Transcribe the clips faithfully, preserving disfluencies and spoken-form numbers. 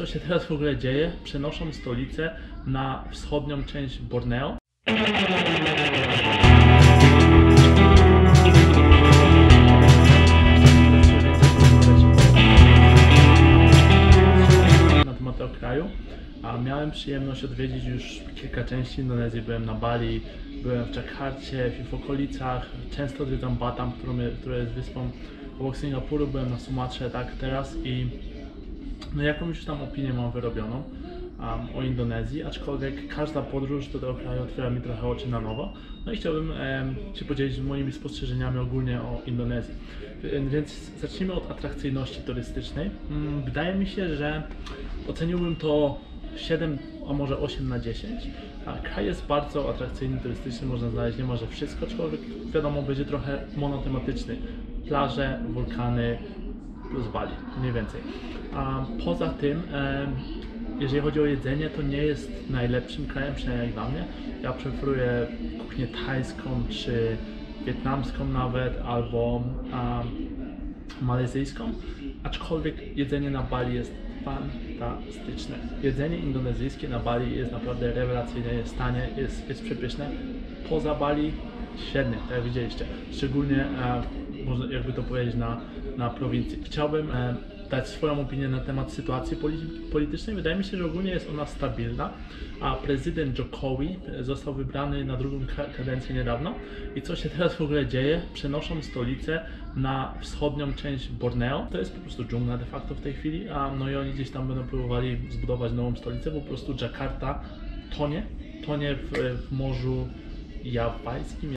Co się teraz w ogóle dzieje? Przenoszą stolicę na wschodnią część Borneo. Na temat tego kraju, a miałem przyjemność odwiedzić już kilka części Indonezji. Byłem na Bali, byłem w Jakarcie, w okolicach. Często odwiedzam Batam, która jest wyspą obok Singapuru. Byłem na Sumatrze, tak teraz i no jakąś tam opinię mam wyrobioną um, o Indonezji, aczkolwiek każda podróż do tego kraju otwiera mi trochę oczy na nowo. No i chciałbym um, się podzielić moimi spostrzeżeniami ogólnie o Indonezji. Więc zacznijmy od atrakcyjności turystycznej. Wydaje mi się, że oceniłbym to siedem, a może osiem na dziesięć. A kraj jest bardzo atrakcyjny turystycznie, można znaleźć niemalże wszystko, aczkolwiek wiadomo będzie trochę monotematyczny. Plaże, wulkany, plus Bali, mniej więcej. A poza tym, jeżeli chodzi o jedzenie, to nie jest najlepszym krajem, przynajmniej jak dla mnie. Ja preferuję kuchnię tajską, czy wietnamską nawet, albo a, malezyjską. Aczkolwiek jedzenie na Bali jest fantastyczne. Jedzenie indonezyjskie na Bali jest naprawdę rewelacyjne, jest tanie, jest, jest przepyszne. Poza Bali średnie, tak jak widzieliście. Szczególnie, a, można jakby to powiedzieć, na, na prowincji. Chciałbym e, dać swoją opinię na temat sytuacji politycznej. Wydaje mi się, że ogólnie jest ona stabilna, a prezydent Jokowi został wybrany na drugą kadencję niedawno. I co się teraz w ogóle dzieje? Przenoszą stolicę na wschodnią część Borneo. To jest po prostu dżungla de facto w tej chwili, a no i oni gdzieś tam będą próbowali zbudować nową stolicę. Po prostu Jakarta tonie, tonie w, w Morzu Japońskim.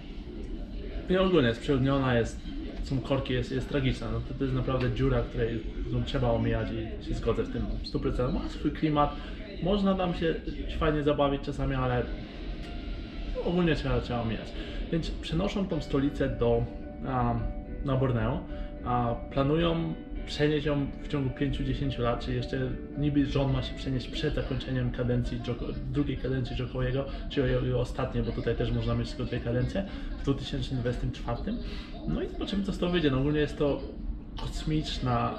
I ogólnie sprzelniona jest. Są korki, jest, jest tragiczna. No to, to jest naprawdę dziura, której trzeba omijać i się zgodzę w tym sto procent. Ma swój klimat, można tam się fajnie zabawić czasami, ale ogólnie trzeba, trzeba omijać. Więc przenoszą tą stolicę do, a, na Borneo, a planują przenieść ją w ciągu pięciu do dziesięciu lat, czyli jeszcze niby rząd ma się przenieść przed zakończeniem kadencji, drugiej kadencji Jokowiego, czyli jego ostatniej, bo tutaj też można mieć tylko dwie kadencje, w dwa tysiące dwudziestym czwartym. No i zobaczymy, co z to wyjdzie. No, ogólnie jest to kosmiczna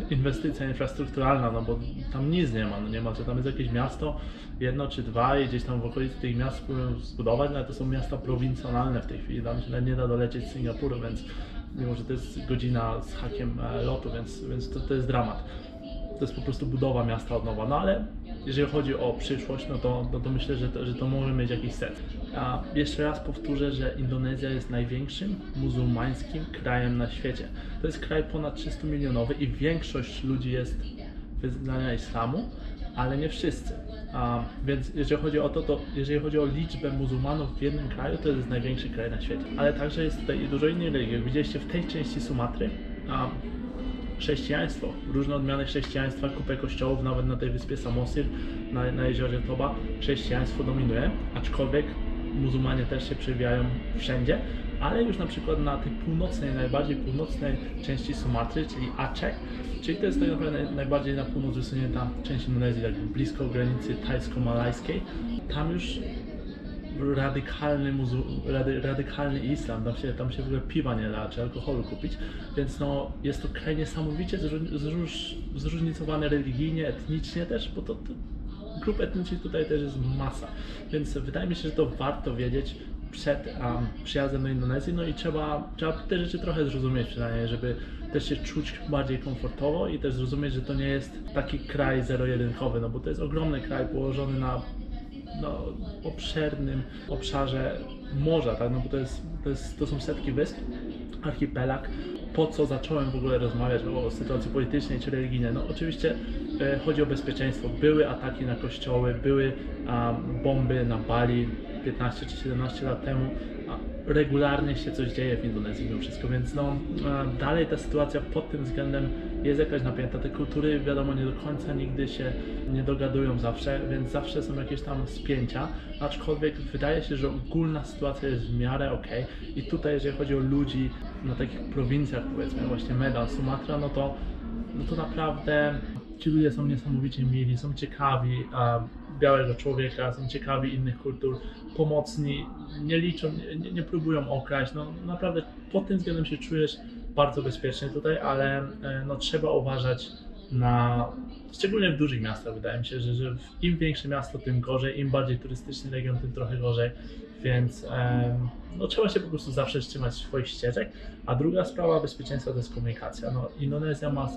um, inwestycja infrastrukturalna, no bo tam nic nie ma, no nie ma, czy tam jest jakieś miasto, jedno czy dwa i gdzieś tam w okolicy tych miast próbują zbudować, no ale to są miasta prowincjonalne w tej chwili, tam się nie da dolecieć z Singapuru, więc mimo że to jest godzina z hakiem lotu, więc, więc to, to jest dramat. To jest po prostu budowa miasta od nowa, no ale jeżeli chodzi o przyszłość, no to, no to myślę, że to, że to może mieć jakiś sens. A jeszcze raz powtórzę, że Indonezja jest największym muzułmańskim krajem na świecie. To jest kraj ponad trzysta milionowy i większość ludzi jest wyznania islamu, ale nie wszyscy. A więc jeżeli chodzi o to, to jeżeli chodzi o liczbę muzułmanów w jednym kraju, to jest największy kraj na świecie. Ale także jest tutaj dużo innych religii. Widzieliście w tej części Sumatry a chrześcijaństwo, różne odmiany chrześcijaństwa, kupę kościołów, nawet na tej wyspie Samosir, na, na jeziorze Toba, chrześcijaństwo dominuje, aczkolwiek muzułmanie też się przewijają wszędzie, ale już na przykład na tej północnej, najbardziej północnej części Sumatry, czyli Aceh, czyli to jest tak naprawdę najbardziej na północ wysunięta część Indonezji, jakby blisko granicy tajsko-malajskiej. Tam już radykalny, muzu, rady, radykalny islam, tam się, tam się w ogóle piwa nie da, czy alkoholu kupić, więc no, jest to kraj niesamowicie zróż, zróżnicowany religijnie, etnicznie też, bo to, to grup etnicznych tutaj też jest masa, więc wydaje mi się, że to warto wiedzieć przed um, przyjazdem do Indonezji, no i trzeba, trzeba te rzeczy trochę zrozumieć przynajmniej, żeby też się czuć bardziej komfortowo i też zrozumieć, że to nie jest taki kraj zero-jedynkowy, no bo to jest ogromny kraj położony na no, obszernym obszarze morza, tak? No bo to, jest, to, jest, to są setki wysp, archipelag. Po co zacząłem w ogóle rozmawiać o sytuacji politycznej czy religijnej? No oczywiście e, chodzi o bezpieczeństwo. Były ataki na kościoły, były a, bomby na Bali piętnaście czy siedemnaście lat temu. A, regularnie się coś dzieje w Indonezji mimo wszystko, więc no a, dalej ta sytuacja pod tym względem jest jakaś napięta. Te kultury wiadomo nie do końca nigdy się nie dogadują zawsze, więc zawsze są jakieś tam spięcia, aczkolwiek wydaje się, że ogólna sytuacja jest w miarę ok. I tutaj jeżeli chodzi o ludzi na takich prowincjach powiedzmy właśnie Meda, Sumatra, no to, no to naprawdę ci ludzie są niesamowicie mili, są ciekawi a, białego człowieka, są ciekawi innych kultur, pomocni, nie liczą, nie, nie próbują okraść, no naprawdę pod tym względem się czujesz bardzo bezpiecznie tutaj, ale no, trzeba uważać na, szczególnie w dużych miastach. Wydaje mi się, że, że im większe miasto, tym gorzej, im bardziej turystyczny region, tym trochę gorzej, więc em, no, trzeba się po prostu zawsze trzymać swoich ścieżek. A druga sprawa bezpieczeństwa to jest komunikacja. No, Indonezja ma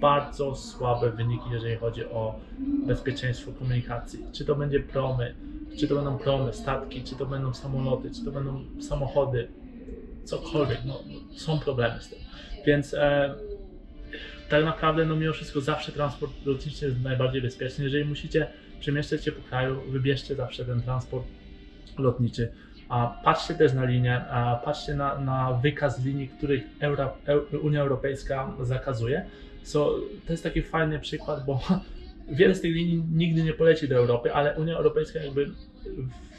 bardzo słabe wyniki, jeżeli chodzi o bezpieczeństwo komunikacji. Czy to będzie promy, czy to będą promy, statki, czy to będą samoloty, czy to będą samochody, cokolwiek, no, są problemy z tym. Więc e, tak naprawdę, no mimo wszystko, zawsze transport lotniczy jest najbardziej bezpieczny. Jeżeli musicie przemieszczać się po kraju, wybierzcie zawsze ten transport lotniczy. A patrzcie też na linię, a patrzcie na, na wykaz linii, których Euro, Euro, Unia Europejska zakazuje. So, to jest taki fajny przykład, bo wiele z tych linii nigdy nie poleci do Europy, ale Unia Europejska jakby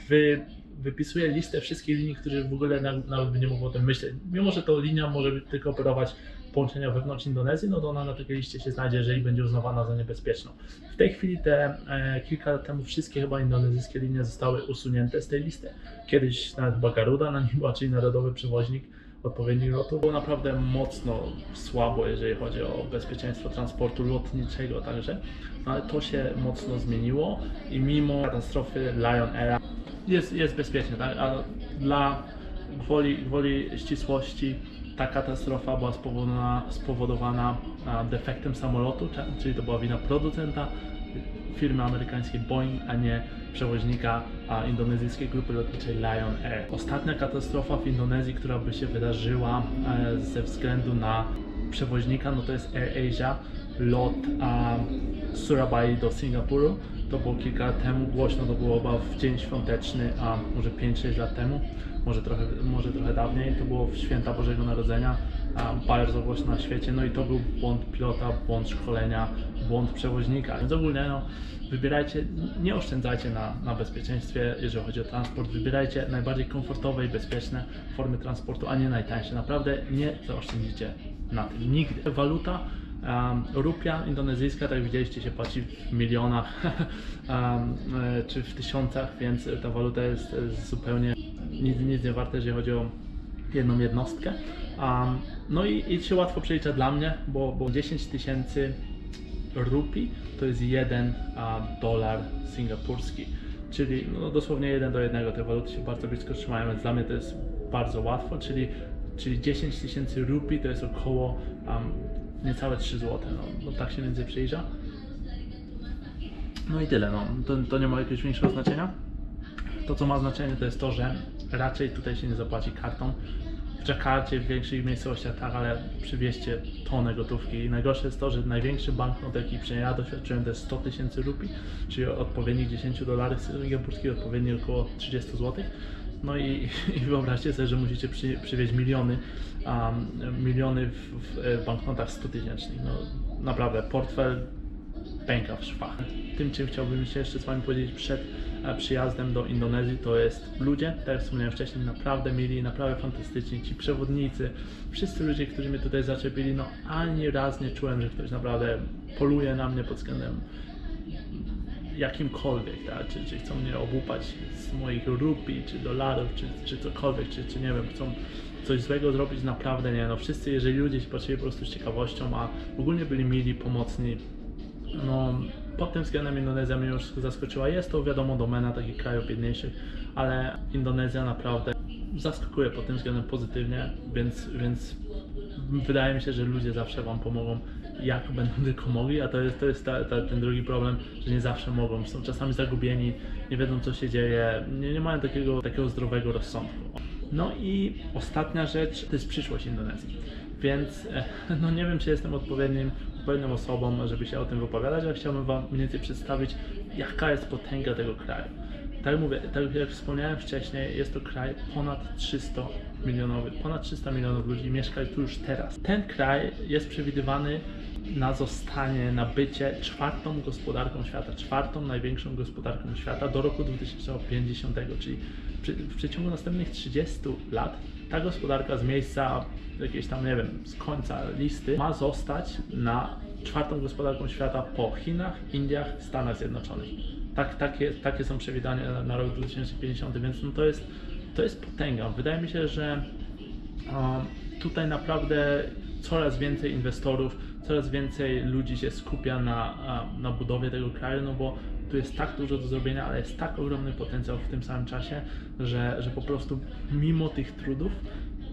wy, wypisuje listę wszystkich linii, które w ogóle nawet by nie mogło o tym myśleć. Mimo że to linia może tylko operować połączenia wewnątrz Indonezji, no to ona na takiej liście się znajdzie, jeżeli będzie uznawana za niebezpieczną. W tej chwili te e, kilka lat temu wszystkie chyba indonezyjskie linie zostały usunięte z tej listy. Kiedyś nawet Bakaruda na nim była, czyli narodowy przewoźnik odpowiednich lotów. Było naprawdę mocno słabo, jeżeli chodzi o bezpieczeństwo transportu lotniczego także, no, ale to się mocno zmieniło i mimo katastrofy Lion Air jest, jest bezpiecznie, tak? A dla gwoli, gwoli ścisłości ta katastrofa była spowodowana, spowodowana defektem samolotu, czyli to była wina producenta firmy amerykańskiej Boeing, a nie przewoźnika a indonezyjskiej grupy lotniczej Lion Air. Ostatnia katastrofa w Indonezji, która by się wydarzyła e, ze względu na przewoźnika, no to jest Air Asia, lot z Surabai do Singapuru. To było kilka lat temu, głośno to było chyba w dzień świąteczny, a może pięć sześć lat temu, może trochę, może trochę dawniej. To było w święta Bożego Narodzenia, a bardzo głośno na świecie. No i to był błąd pilota, błąd szkolenia, błąd przewoźnika. Więc ogólnie no, wybierajcie, nie oszczędzajcie na, na bezpieczeństwie, jeżeli chodzi o transport. Wybierajcie najbardziej komfortowe i bezpieczne formy transportu, a nie najtańsze. Naprawdę nie zaoszczędzicie na tym nigdy. Waluta. Um, rupia indonezyjska, tak widzieliście, się płaci w milionach um, czy w tysiącach, więc ta waluta jest zupełnie nic, nic nie warta, jeżeli chodzi o jedną jednostkę. Um, no i, i się łatwo przelicza dla mnie, bo, bo dziesięć tysięcy rupii to jest jeden a, dolar singapurski, czyli no, dosłownie jeden do jednego. Te waluty się bardzo blisko trzymają, więc dla mnie to jest bardzo łatwo, czyli, czyli dziesięć tysięcy rupii to jest około um, niecałe trzy złote, no, no tak się więcej przyjrza. No i tyle, no to, to nie ma jakiegoś większego znaczenia. To co ma znaczenie to jest to, że raczej tutaj się nie zapłaci kartą. W Jakarcie, w większych miejscowościach tak, ale przywieźcie tonę gotówki. I najgorsze jest to, że największy banknot, jaki ja doświadczyłem, to jest sto tysięcy rupii, czyli odpowiednich dziesięć dolarów singapurskich, odpowiednio około trzydzieści złotych. No i, i wyobraźcie sobie, że musicie przy, przywieźć miliony, um, miliony w, w banknotach sto tysięcznych. No naprawdę, portfel pęka w szwach. Tym, czym chciałbym się jeszcze z Wami powiedzieć przed przyjazdem do Indonezji, to jest ludzie, tak jak wspomniałem wcześniej, naprawdę mili, naprawdę fantastyczni, ci przewodnicy, wszyscy ludzie, którzy mnie tutaj zaczepili, no ani raz nie czułem, że ktoś naprawdę poluje na mnie pod względem jakimkolwiek, tak? czy, czy chcą mnie obłupać z moich rupii, czy dolarów, czy, czy cokolwiek, czy, czy nie wiem, chcą coś złego zrobić, naprawdę nie, no wszyscy, jeżeli ludzie się patrzyli po prostu z ciekawością, a ogólnie byli mili, pomocni, no pod tym względem Indonezja mnie już zaskoczyła. Jest to wiadomo domena takich krajów biedniejszych, ale Indonezja naprawdę zaskakuje pod tym względem pozytywnie, więc, więc wydaje mi się, że ludzie zawsze Wam pomogą, jak będą tylko mogli, a to jest, to jest ta, ta, ten drugi problem, że nie zawsze mogą, są czasami zagubieni, nie wiedzą co się dzieje, nie, nie mają takiego, takiego zdrowego rozsądku. No i ostatnia rzecz to jest przyszłość Indonezji, więc no nie wiem, czy jestem odpowiednim odpowiednią osobą, żeby się o tym wypowiadać, ale chciałbym Wam mniej więcej przedstawić, jaka jest potęga tego kraju. Tak mówię, tak jak wspomniałem wcześniej, jest to kraj ponad trzysta milionowy, ponad trzysta milionów ludzi mieszka tu już teraz. Ten kraj jest przewidywany na zostanie, na bycie czwartą gospodarką świata, czwartą największą gospodarką świata do roku dwa tysiące pięćdziesiątego, czyli przy, w przeciągu następnych trzydziestu lat ta gospodarka z miejsca jakieś tam, nie wiem, z końca listy ma zostać na czwartą gospodarką świata po Chinach, Indiach, Stanach Zjednoczonych. Tak, takie, takie są przewidywania na, na rok dwa tysiące pięćdziesiąty, więc no to jest, to jest potęga. Wydaje mi się, że um, tutaj naprawdę coraz więcej inwestorów, coraz więcej ludzi się skupia na, na budowie tego kraju, no bo tu jest tak dużo do zrobienia, ale jest tak ogromny potencjał w tym samym czasie, że, że po prostu mimo tych trudów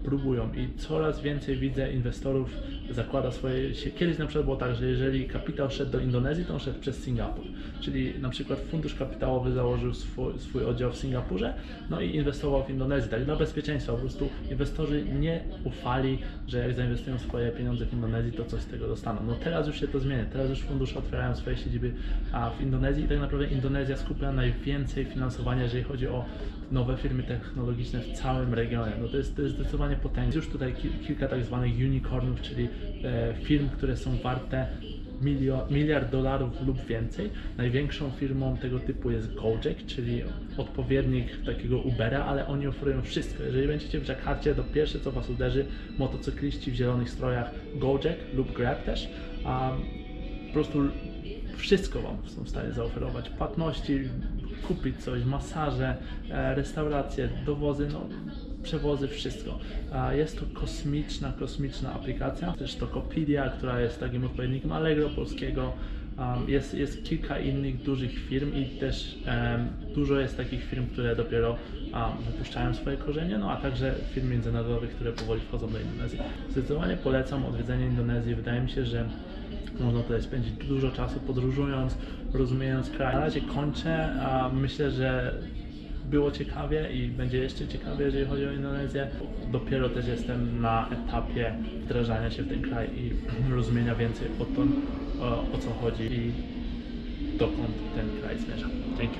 próbują i coraz więcej widzę inwestorów zakłada swoje się. Kiedyś na przykład było tak, że jeżeli kapitał szedł do Indonezji, to on szedł przez Singapur, czyli na przykład fundusz kapitałowy założył swój, swój oddział w Singapurze, no i inwestował w Indonezji, tak dla bezpieczeństwa, po prostu inwestorzy nie ufali, że jak zainwestują swoje pieniądze w Indonezji, to coś z tego dostaną. No teraz już się to zmienia, teraz już fundusze otwierają swoje siedziby a w Indonezji i tak naprawdę Indonezja skupia najwięcej finansowania, jeżeli chodzi o nowe firmy technologiczne w całym regionie. No to jest, to jest zdecydowanie potężny. Już tutaj kilka tak zwanych unicornów, czyli e, firm, które są warte milio, miliard dolarów lub więcej. Największą firmą tego typu jest Gojek, czyli odpowiednik takiego Ubera, ale oni oferują wszystko. Jeżeli będziecie w Jakarcie, to pierwsze co was uderzy, motocykliści w zielonych strojach Gojek lub Grab też. A po prostu wszystko wam są w stanie zaoferować. Płatności, kupić coś, masaże, e, restauracje, dowozy, no przewozy, wszystko. Jest to kosmiczna, kosmiczna aplikacja. Też Tokopedia, która jest takim odpowiednikiem Allegro polskiego. Jest, jest kilka innych dużych firm i też um, dużo jest takich firm, które dopiero um, wypuszczają swoje korzenie, no a także firm międzynarodowych, które powoli wchodzą do Indonezji. Zdecydowanie polecam odwiedzenie Indonezji. Wydaje mi się, że można tutaj spędzić dużo czasu podróżując, rozumiejąc kraj. Na razie kończę. A myślę, że było ciekawie i będzie jeszcze ciekawie, jeżeli chodzi o Indonezję. Dopiero też jestem na etapie wdrażania się w ten kraj i rozumienia więcej o tym, o, o co chodzi i dokąd ten kraj zmierza. Dzięki.